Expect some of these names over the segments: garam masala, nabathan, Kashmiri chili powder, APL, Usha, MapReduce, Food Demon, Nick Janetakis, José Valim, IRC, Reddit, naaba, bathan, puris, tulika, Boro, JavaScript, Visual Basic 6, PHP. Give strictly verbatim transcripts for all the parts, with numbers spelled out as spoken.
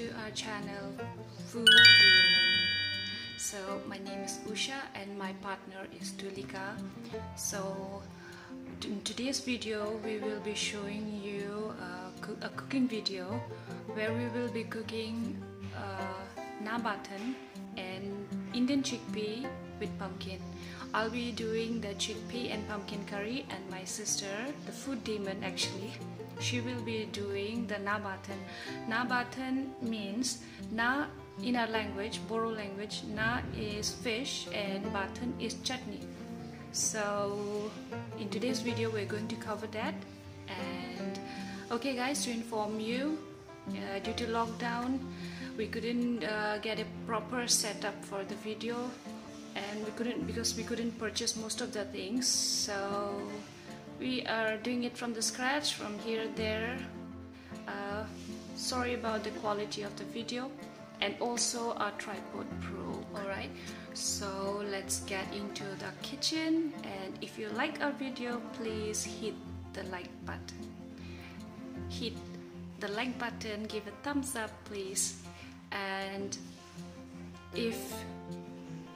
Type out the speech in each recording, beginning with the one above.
to our channel Food Demon. So my name is Usha and my partner is Tulika. So in today's video we will be showing you a, co a cooking video where we will be cooking uh, naaba and Indian chickpea with pumpkin. I'll be doing the chickpea and pumpkin curry, and my sister, the Food Demon actually, she will be doing the nabathan. Nabathan means na in our language, Boro language, na is fish and bathan is chutney. So in today's video we're going to cover that. And okay guys, to inform you, uh, due to lockdown we couldn't uh, get a proper setup for the video, and we couldn't because we couldn't purchase most of the things, so we are doing it from the scratch, from here there. Uh, sorry about the quality of the video and also our tripod pro. Alright, so let's get into the kitchen, and if you like our video, please hit the like button. Hit the like button, give a thumbs up please, and if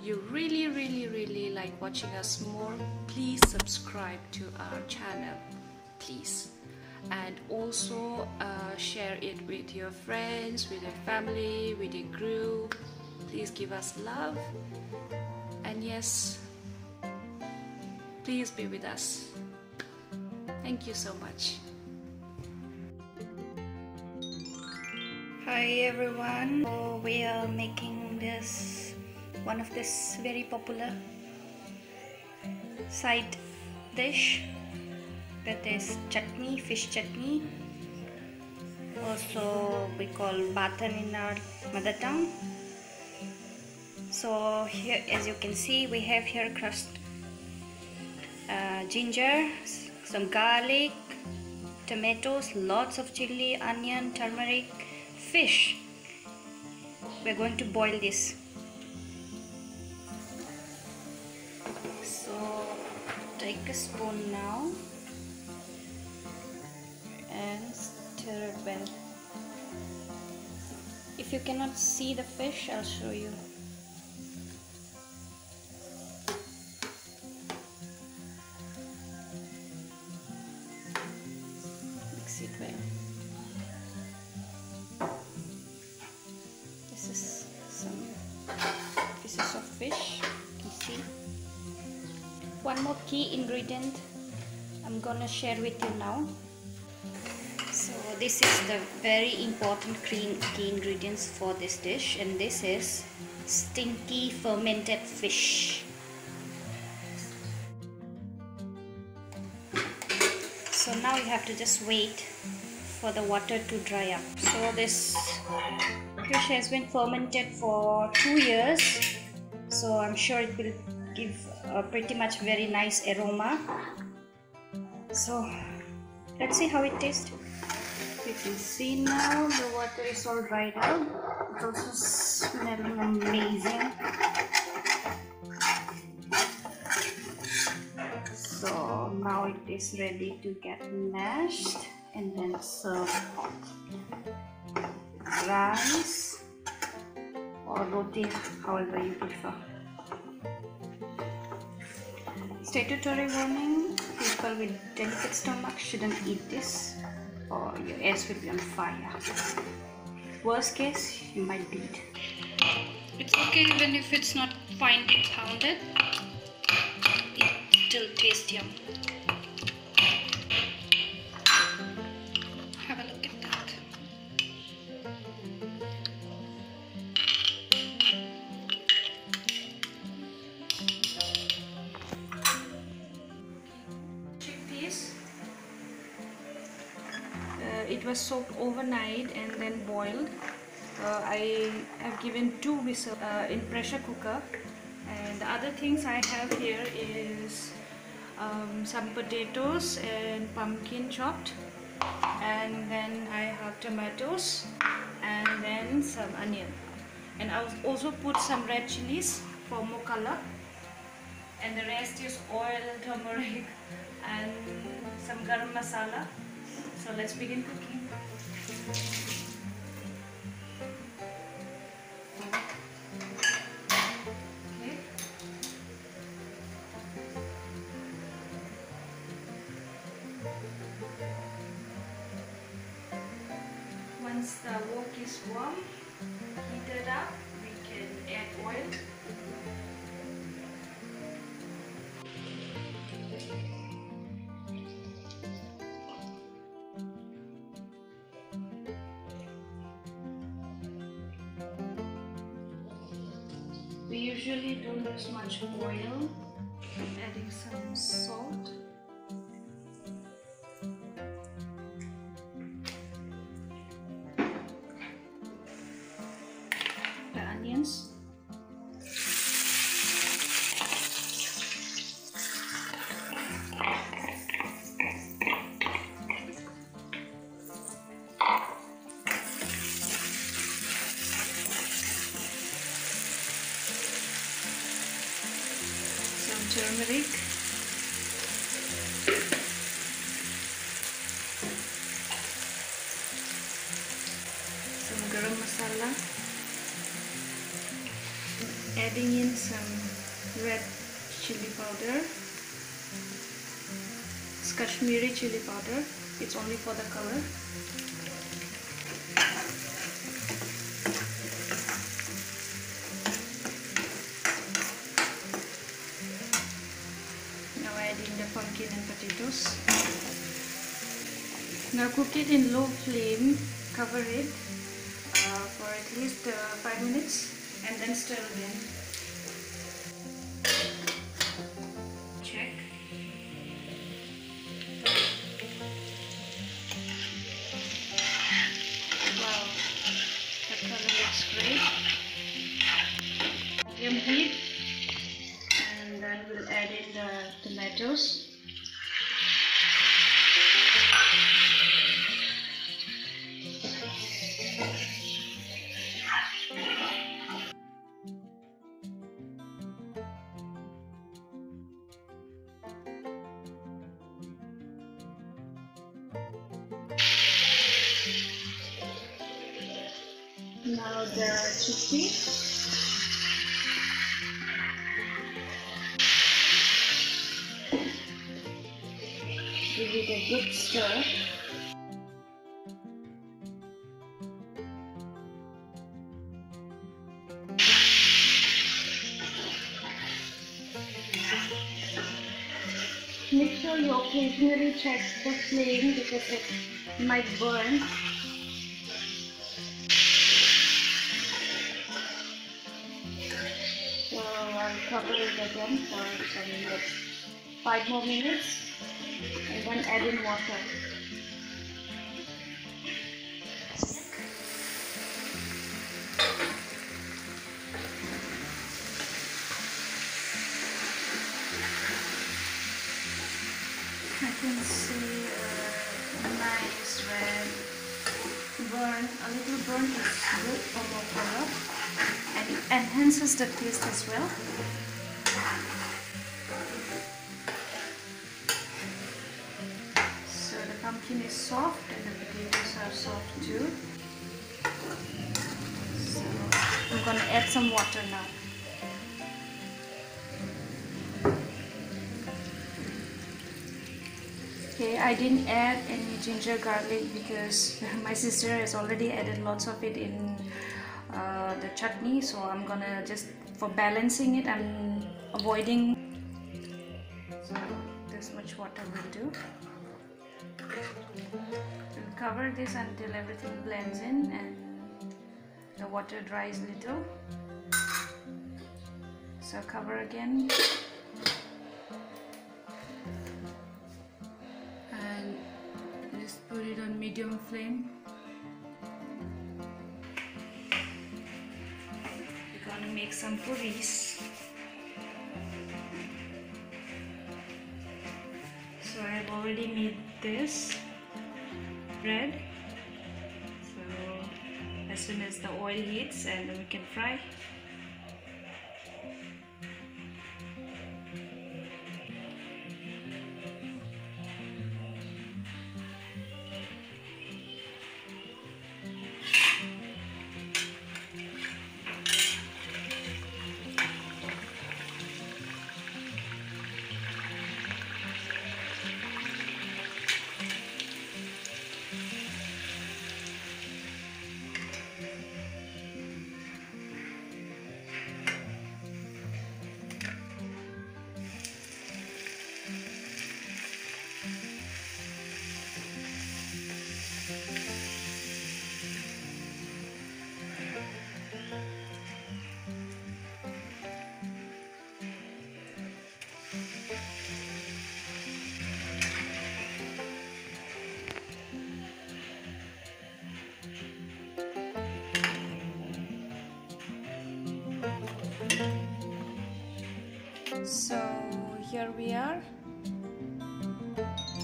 you really really really like watching us more, please subscribe to our channel please, and also uh, share it with your friends, with your family, with your group. Please give us love, and yes, please be with us. Thank you so much. Hi everyone, so we are making this one of this very popular side dish, that is chutney, fish chutney, also we call bathan in our mother tongue. So here, as you can see, we have here crust, uh, ginger, some garlic, tomatoes, lots of chili, onion, turmeric, fish. We're going to boil this. Take a spoon now and stir it well. If you cannot see the fish, I'll show you. Mix it well. This is some pieces of fish, you can see. One more key ingredient I'm gonna share with you now. So this is the very important key ingredients for this dish, and this is stinky fermented fish. So now you have to just wait for the water to dry up. So this fish has been fermented for two years, so I'm sure it will give a pretty much very nice aroma. So let's see how it tastes. You can see now the water is all dried out. It's also smelling amazing. So now it is ready to get mashed and then serve hot. Rice or roti, however you prefer. Statutory warning, people with delicate stomach shouldn't eat this or your ass will be on fire. Worst case, you might bleed. It's okay even if it's not finely pounded, it still tastes yum. Have a look at that. It was soaked overnight and then boiled. Uh, I have given two whistles uh, in pressure cooker. And the other things I have here is um, some potatoes and pumpkin chopped, and then I have tomatoes and then some onion. And I also put some red chilies for more color, and the rest is oil, turmeric and some garam masala. So let's begin cooking. Once the wok is warm, heated up, we can add oil. We usually don't use much oil, adding some salt. Onions. Some turmeric. Some garam masala. Adding in some red chili powder. It's Kashmiri chili powder. It's only for the color. Now adding the pumpkin and potatoes. Now cook it in low flame. Cover it uh, for at least uh, five minutes. And then stir again. Check. Wow, that color looks great. Medium heat, and then we'll add in the tomatoes. Now the chickpeas. Give it a good stir. Make sure you occasionally check the flame because it might burn. Cover it again for some minutes, five more minutes, and then add in water. I can see a nice red burn. A little burn is good for more color, and it enhances the taste as well. So the pumpkin is soft and the potatoes are soft too. So I'm going to add some water now. Okay, I didn't add any ginger garlic because my sister has already added lots of it in uh, the chutney. So I'm going to just, for balancing it, I'm avoiding. So this much water will do. We'll cover this until everything blends in and the water dries little. So cover again and just put it on medium flame. We're gonna make some puris. So I have already made this bread, so as soon as the oil heats and then we can fry.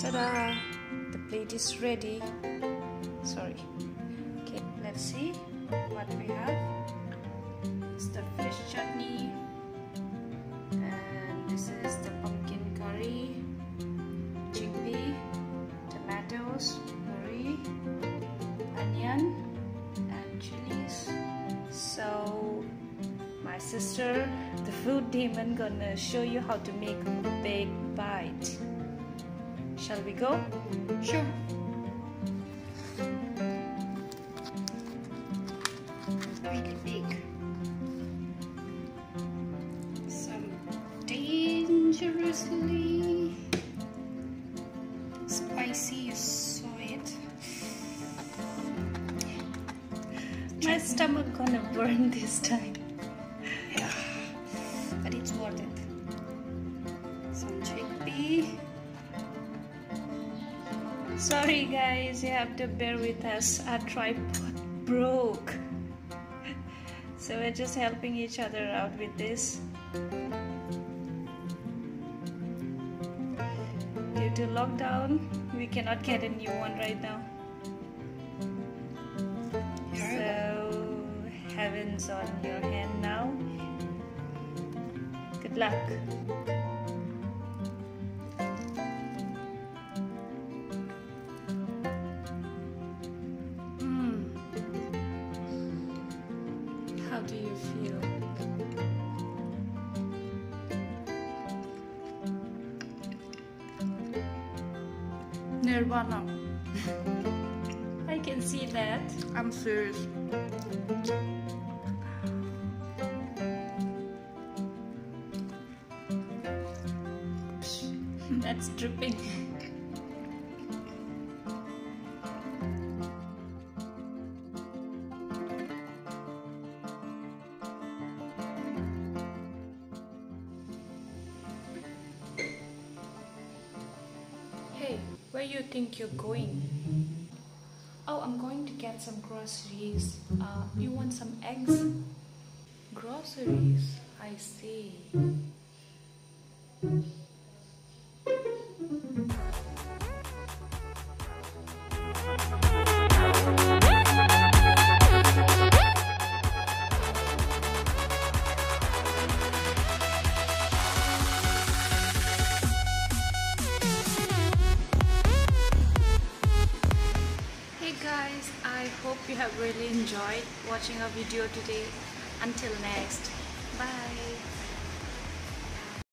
Ta-da! The plate is ready. Sorry. Okay, let's see what we have. It's the fish chutney, and this is the pumpkin curry, chickpea, tomatoes, curry, onion, and chilies. So my sister, the food demon, gonna show you how to make a big bite. Shall we go? Sure. Really big. Some dangerously spicy, you saw it. My stomach gonna burn this time. Yeah. But it's worth it. Some chickpea. Sorry guys, you have to bear with us. Our tripod broke. So we're just helping each other out with this. Due to lockdown, we cannot get a new one right now. So, heaven's on your hand now. Good luck. How do you feel? Nirvana. I can see that. I'm serious. That's dripping. Where you think you're going? Oh, I'm going to get some groceries. Uh, you want some eggs? Groceries? I see. Guys, I hope you have really enjoyed watching our video today. Until next.